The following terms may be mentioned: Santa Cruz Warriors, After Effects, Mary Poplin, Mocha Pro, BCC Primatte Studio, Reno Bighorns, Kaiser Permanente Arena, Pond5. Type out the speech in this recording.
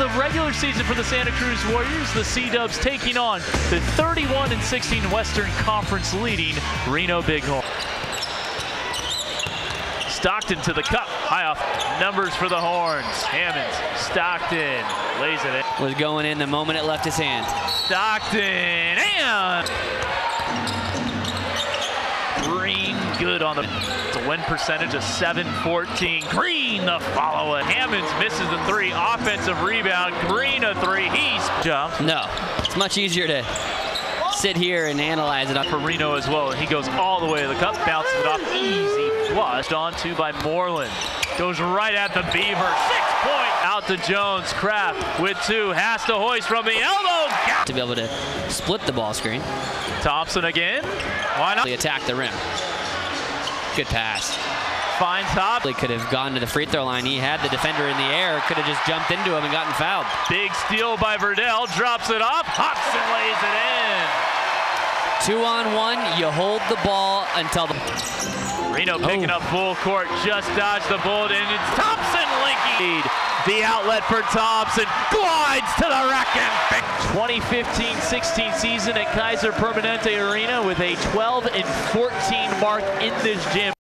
the regular season for the Santa Cruz Warriors, the Sea-Dubs taking on the 31-16 Western Conference leading Reno Bighorns. Stockton to the cup, high off numbers for the Horns. Hammonds, Stockton, lays it in. Was going in the moment it left his hand. Stockton, and Green good on the, it's a win percentage of 7-14. Green the follow-up. Hammonds misses the three, offensive rebound. Green a three, he's jumped. No, it's much easier to sit here and analyze it. Up for Reno as well, and he goes all the way to the cup, bounces it off, easy. Flushed on to by Moreland. Goes right at the Beaver. 6 point out to Jones. Kraft with two. Has to hoist from the elbow. To be able to split the ball screen. Thompson again. Why not? They attack the rim. Good pass. Finds Hopley. Could have gone to the free throw line. He had the defender in the air. Could have just jumped into him and gotten fouled. Big steal by Verdell. Drops it up. Hobson lays it in. 2-on-1. You hold the ball until the... Reno picking up full court, just dodged the bullet, and it's Thompson linking. The outlet for Thompson, glides to the rack and 2015-16 season at Kaiser Permanente Arena with a 12-14 mark in this gym.